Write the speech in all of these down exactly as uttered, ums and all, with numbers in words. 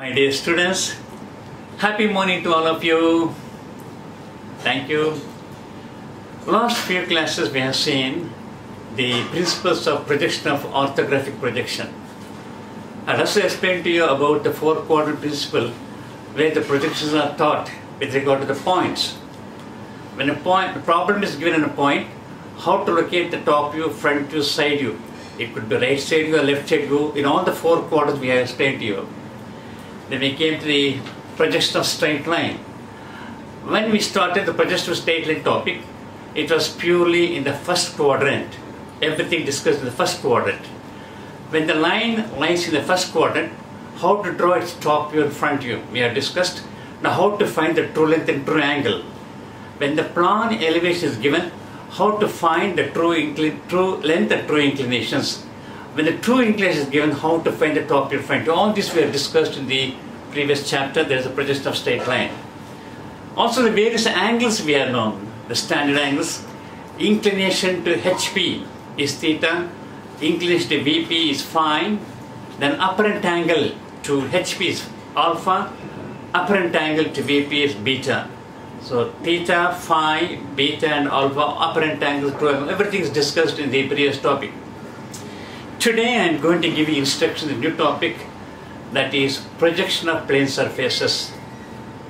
My dear students, happy morning to all of you. Thank you. Last few classes we have seen the principles of projection of orthographic projection. I also explained to you about the four quadrant principle where the projections are taught with regard to the points. When a point, the problem is given in a point, how to locate the top view, front view, side view. It could be right side view or left side view. In all the four quadrants we have explained to you. Then we came to the projection of straight line. When we started the projection of straight line topic, it was purely in the first quadrant. Everything discussed in the first quadrant. When the line lies in the first quadrant, how to draw its top view and front view, we have discussed. Now how to find the true length and true angle. When the plan elevation is given, how to find the true, true length and true inclinations. When the true inclination is given, how to find the top view, front view. All this we have discussed in the previous chapter. There is a projection of straight line. Also the various angles we have known, the standard angles. Inclination to H P is theta, inclination to V P is phi, then apparent angle to H P is alpha, apparent angle to V P is beta. So theta, phi, beta and alpha, apparent angles, everything is discussed in the previous topic. Today I am going to give you instructions in a new topic, that is projection of plane surfaces.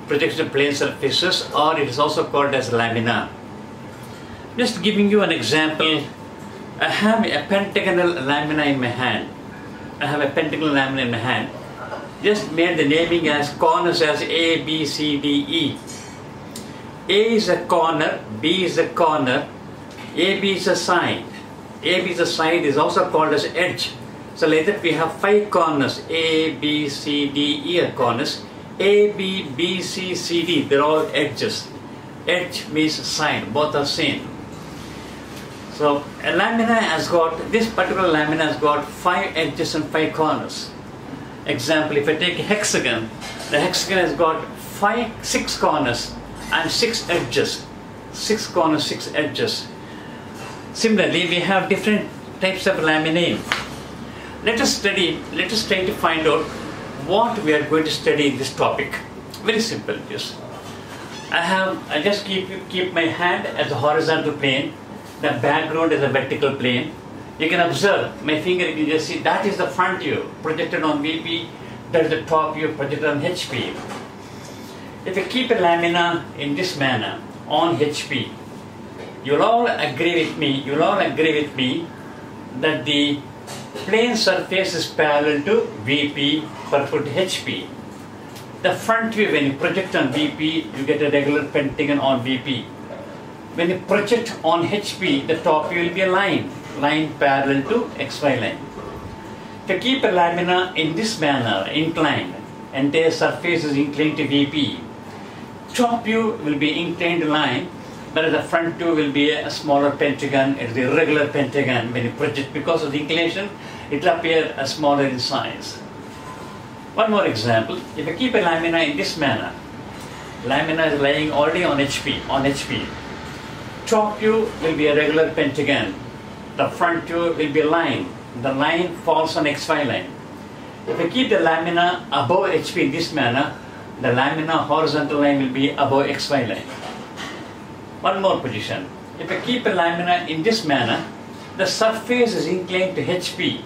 Projection of plane surfaces, or it is also called as lamina. Just giving you an example, I have a pentagonal lamina in my hand. I have a pentagonal lamina in my hand. Just made the naming as corners as A, B, C, D, E. A is a corner, B is a corner, A, B is a side. A, B is a side is also called as edge. So like that we have five corners, A, B, C, D, E are corners. A, B, B, C, C, D, they're all edges. Edge means side, both are same. So a lamina has got, this particular lamina has got five edges and five corners. Example, if I take a hexagon, the hexagon has got five, six corners and six edges. Six corners, six edges. Similarly, we have different types of laminae. Let us study, let us try to find out what we are going to study in this topic. Very simple, yes. I have, I just keep, keep my hand as a horizontal plane, the background is a vertical plane. You can observe, my finger, you can just see, that is the front view projected on V P, that is the top view projected on H P. If you keep a lamina in this manner, on H P, you'll all agree with me, you'll all agree with me that the plane surface is parallel to V P perpendicular to H P. The front view, when you project on V P, you get a regular pentagon on V P. When you project on H P, the top view will be a line, line parallel to X Y line. To keep a lamina in this manner, inclined, and their surface is inclined to V P, top view will be inclined line, whereas the front view will be a smaller pentagon, it is a regular pentagon. When you project, because of the inclination, it will appear a smaller in size. One more example, if you keep a lamina in this manner, lamina is lying already on H P, on H P. Top view will be a regular pentagon, the front view will be a line, the line falls on X Y line. If you keep the lamina above H P in this manner, the lamina horizontal line will be above X Y line. One more position, if you keep a lamina in this manner, the surface is inclined to H P,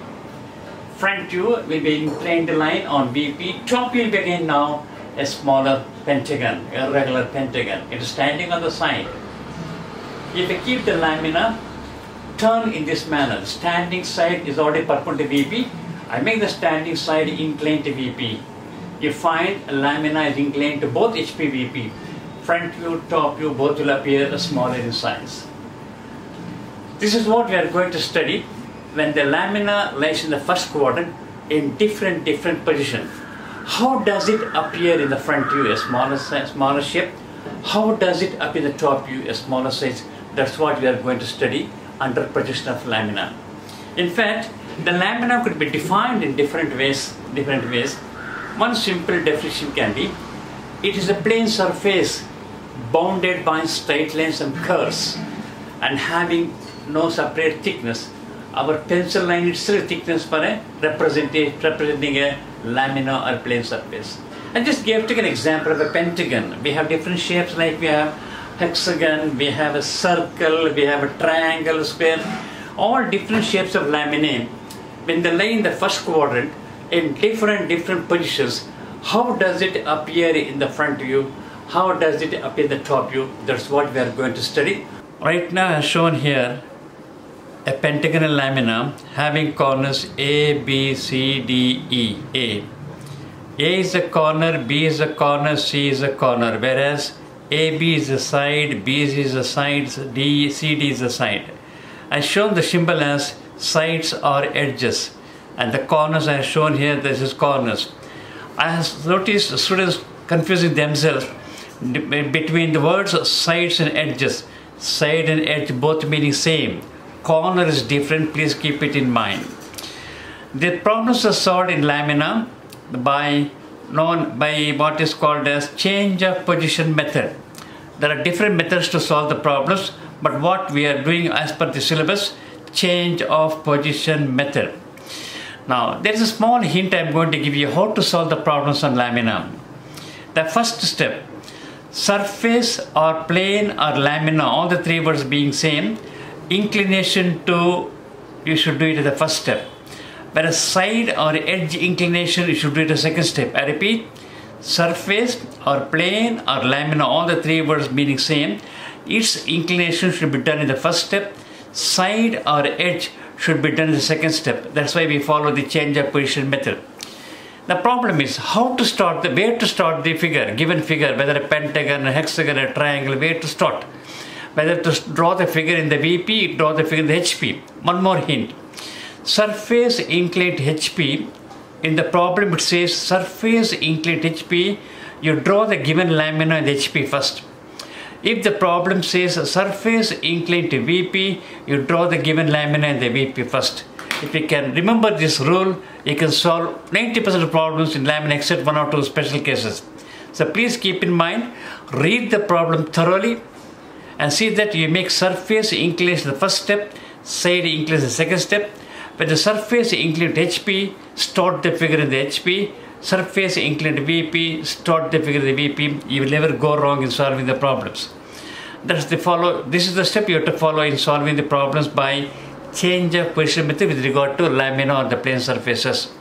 front view will be inclined line on V P, top view will be again now a smaller pentagon, a regular pentagon, it is standing on the side. If you keep the lamina turn in this manner, the standing side is already perpendicular to V P, I make the standing side inclined to V P, you find a lamina is inclined to both H P, V P. Front view, top view, both will appear smaller in size. This is what we are going to study when the lamina lies in the first quadrant in different, different positions. How does it appear in the front view, a smaller size, smaller shape? How does it appear in the top view, a smaller size? That's what we are going to study under projection of lamina. In fact, the lamina could be defined in different ways, different ways. One simple definition can be, it is a plane surface bounded by straight lines and curves and having no separate thickness our pencil line itself thickness for a representing representing a lamina or plane surface. I just gave take an example of a pentagon. We have different shapes, like we have hexagon, we have a circle, we have a triangle, square, all different shapes of laminae. When they lay in the first quadrant in different different positions, how does it appear in the front view? How does it appear in the top view? That's what we are going to study. Right now I have shown here a pentagonal lamina having corners A, B, C, D, E, A. A is a corner, B is a corner, C is a corner, whereas A B is a side, B is a side, D, C D is a side. I shown the symbol as sides or edges, and the corners I have shown here, this is corners. I have noticed students confusing themselves between the words sides and edges. Side and edge both meaning same. Corner is different, please keep it in mind. The problems are solved in lamina by known by what is called as change of position method. There are different methods to solve the problems, but what we are doing as per the syllabus, change of position method. Now there is a small hint I am going to give you how to solve the problems on lamina. The first step, surface or plane or lamina, all the three words being same, inclination to, you should do it as the first step. Whereas side or edge inclination, you should do it a second step. I repeat, surface or plane or lamina, all the three words meaning same. Its inclination should be done in the first step. Side or edge should be done in the second step. That's why we follow the change of position method. The problem is how to start the, where to start the figure, given figure, whether a pentagon, a hexagon, a triangle, where to start. Whether to draw the figure in the V P, draw the figure in the H P. One more hint. Surface inclined H P, in the problem it says surface inclined H P, you draw the given lamina in the H P first. If the problem says surface inclined to V P, you draw the given lamina in the V P first. If you can remember this rule, you can solve ninety percent of problems in lamina except one or two special cases. So please keep in mind, read the problem thoroughly and see that you make surface inclination the first step, side inclination the second step. When the surface inclined H P, start the figure in the H P. Surface inclined V P, start the figure in the V P. You will never go wrong in solving the problems. That's the follow. This is the step you have to follow in solving the problems by change of position method with regard to lamina or the plane surfaces.